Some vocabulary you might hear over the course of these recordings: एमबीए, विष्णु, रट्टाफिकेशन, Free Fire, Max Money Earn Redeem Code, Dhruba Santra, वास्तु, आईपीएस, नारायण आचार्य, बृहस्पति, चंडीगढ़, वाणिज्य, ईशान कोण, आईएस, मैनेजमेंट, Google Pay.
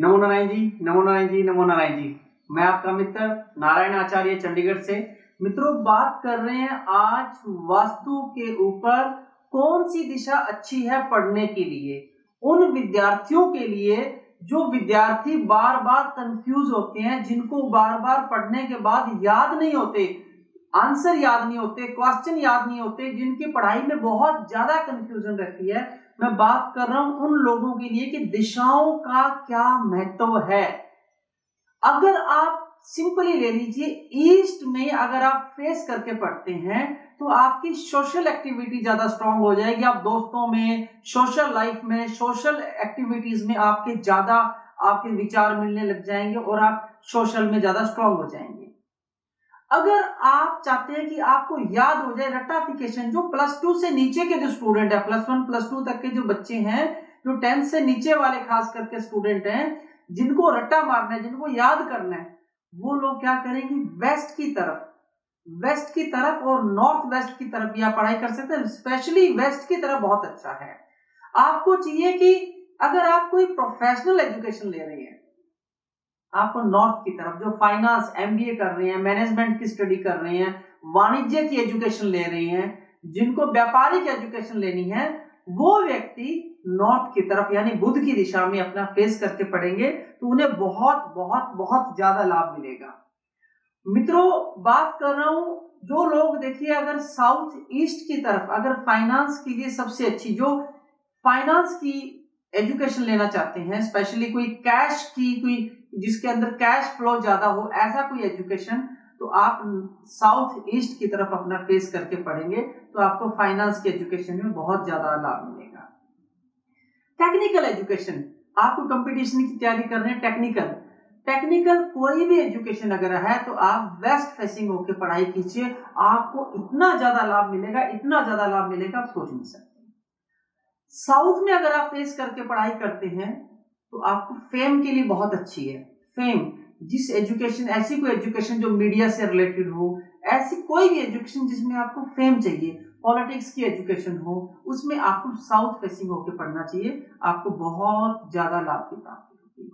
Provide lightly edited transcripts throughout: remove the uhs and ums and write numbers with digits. नमो नारायण जी, नमो नारायण जी, नमो नारायण जी। मैं आपका मित्र नारायण आचार्य चंडीगढ़ से। मित्रों, बात कर रहे हैं आज वास्तु के ऊपर कौन सी दिशा अच्छी है पढ़ने के लिए, उन विद्यार्थियों के लिए जो विद्यार्थी बार बार कंफ्यूज होते हैं, जिनको बार बार पढ़ने के बाद याद नहीं होते, आंसर याद नहीं होते, क्वेश्चन याद नहीं होते, जिनकी पढ़ाई में बहुत ज्यादा कंफ्यूजन रहती है। मैं बात कर रहा हूं उन लोगों के लिए कि दिशाओं का क्या महत्व है। अगर आप सिंपली ले लीजिए, ईस्ट में अगर आप फेस करके पढ़ते हैं तो आपकी सोशल एक्टिविटी ज्यादा स्ट्रांग हो जाएगी। आप दोस्तों में, सोशल लाइफ में, सोशल एक्टिविटीज में आपके ज्यादा आपके विचार मिलने लग जाएंगे और आप सोशल में ज्यादा स्ट्रांग हो जाएंगे। अगर आप चाहते हैं कि आपको याद हो जाए रट्टाफिकेशन, जो प्लस टू से नीचे के जो स्टूडेंट है, प्लस वन प्लस टू तक के जो बच्चे हैं, जो टेंथ से नीचे वाले खास करके स्टूडेंट हैं, जिनको रट्टा मारना है, जिनको याद करना है, वो लोग क्या करेंगे, वेस्ट की तरफ और नॉर्थ वेस्ट की तरफ भी आप पढ़ाई कर सकते हैं। स्पेशली वेस्ट की तरफ बहुत अच्छा है। आपको चाहिए कि अगर आप कोई प्रोफेशनल एजुकेशन ले रहे हैं, आपको नॉर्थ की तरफ, जो फाइनेंस एमबीए कर रहे हैं, मैनेजमेंट की स्टडी कर रहे हैं, वाणिज्य की एजुकेशन ले रहे हैं, जिनको व्यापारिक एजुकेशन लेनी है, वो व्यक्ति नॉर्थ की तरफ यानी बुध की दिशा में अपना फेस करके पढ़ेंगे तो उन्हें बहुत बहुत बहुत ज्यादा लाभ मिलेगा। मित्रों, बात कर रहा हूं जो लोग, देखिए, अगर साउथ ईस्ट की तरफ अगर फाइनेंस के लिए सबसे अच्छी, जो फाइनेंस की एजुकेशन लेना चाहते हैं, स्पेशली कोई कैश की, कोई जिसके अंदर कैश फ्लो ज्यादा हो, ऐसा कोई एजुकेशन, तो आप साउथ ईस्ट की तरफ अपना फेस करके पढ़ेंगे तो आपको फाइनेंस के एजुकेशन में बहुत ज्यादा लाभ मिलेगा। टेक्निकल एजुकेशन, आपको कंपटीशन की तैयारी कर रहे हैं, टेक्निकल कोई भी एजुकेशन अगर है तो आप वेस्ट फेसिंग होकर पढ़ाई कीजिए। आपको इतना ज्यादा लाभ मिलेगा, इतना ज्यादा लाभ मिलेगा, आप सोच नहीं सकते। साउथ में अगर आप फेस करके पढ़ाई करते हैं तो आपको फेम के लिए बहुत अच्छी है। फेम, जिस एजुकेशन, ऐसी कोई एजुकेशन जो मीडिया से रिलेटेड हो, ऐसी कोई भी एजुकेशन जिसमें आपको फेम चाहिए, पॉलिटिक्स की एजुकेशन हो, उसमें आपको साउथ फेसिंग होकर पढ़ना चाहिए। आपको बहुत ज्यादा लाभ की प्राप्ति।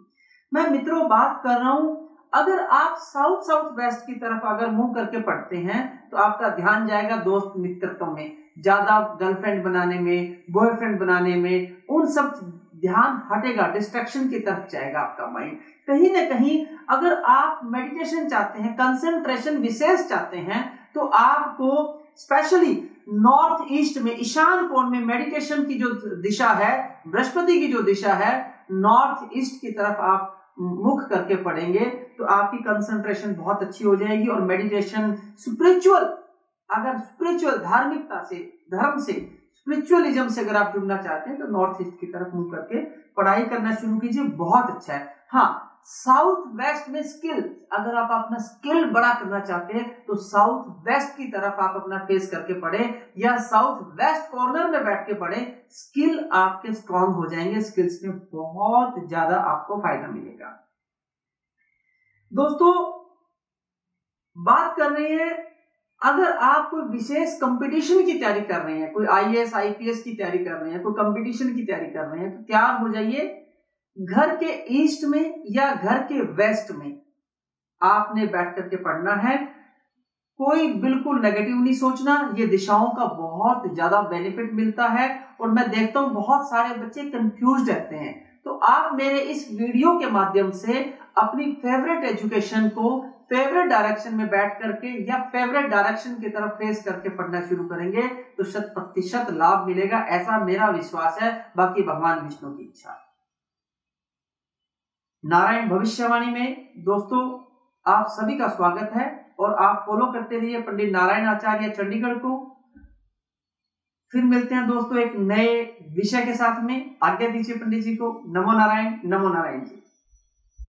मैं मित्रों बात कर रहा हूं, अगर आप साउथ वेस्ट की तरफ अगर मुंह करके पढ़ते हैं तो आपका ध्यान जाएगा दोस्त मित्रत्व में, ज्यादा गर्लफ्रेंड बनाने में, बॉयफ्रेंड बनाने में, उन सब ध्यान हटेगा, डिस्ट्रैक्शन की तरफ जाएगा आपका माइंड कहीं ना कहीं। अगर आप मेडिटेशन चाहते हैं, कंसंट्रेशन विशेष चाहते हैं, तो आपको स्पेशली नॉर्थ ईस्ट में, ईशान कोण में मेडिटेशन की जो दिशा है, बृहस्पति की जो दिशा है, नॉर्थ ईस्ट की तरफ आप मुख करके पढ़ेंगे तो आपकी कंसंट्रेशन बहुत अच्छी हो जाएगी और मेडिटेशन, स्पिरिचुअल, अगर स्पिरिचुअल धार्मिकता से, धर्म से, स्पिरिचुअलिज्म से अगर आप जुड़ना चाहते हैं तो नॉर्थ ईस्ट की तरफ मुंह करके पढ़ाई करना शुरू कीजिए, बहुत अच्छा है। हाँ, साउथ वेस्ट में स्किल, अगर आप अपना स्किल बड़ा करना चाहते हैं तो साउथ वेस्ट की तरफ आप अपना फेस करके पढ़े या साउथ वेस्ट कॉर्नर में बैठ के पढ़े, स्किल आपके स्ट्रांग हो जाएंगे, स्किल्स में बहुत ज्यादा आपको फायदा मिलेगा। दोस्तों, बात कर रहे हैं अगर आप कोई विशेष कंपटीशन की तैयारी कर रहे हैं, कोई आईएस आईपीएस की तैयारी कर रहे हैं, कोई कंपटीशन की तैयारी कर रहे हैं, तो तैयार हो जाइए। घर के ईस्ट में या घर के वेस्ट में आपने बैठ करके पढ़ना है। कोई बिल्कुल नेगेटिव नहीं सोचना, ये दिशाओं का बहुत ज्यादा बेनिफिट मिलता है और मैं देखता हूं बहुत सारे बच्चे कंफ्यूज रहते हैं। तो आप मेरे इस वीडियो के माध्यम से अपनी फेवरेट एजुकेशन को फेवरेट डायरेक्शन में बैठ करके या फेवरेट डायरेक्शन की तरफ फेस करके पढ़ना शुरू करेंगे तो 100% लाभ मिलेगा, ऐसा मेरा विश्वास है। बाकी भगवान विष्णु की इच्छा। नारायण भविष्यवाणी में दोस्तों आप सभी का स्वागत है और आप फॉलो करते रहिए पंडित नारायण आचार्य चंडीगढ़ को। फिर मिलते हैं दोस्तों एक नए विषय के साथ में। आज्ञा दीजिए पंडित जी को। नमो नारायण, नमो नारायण जी।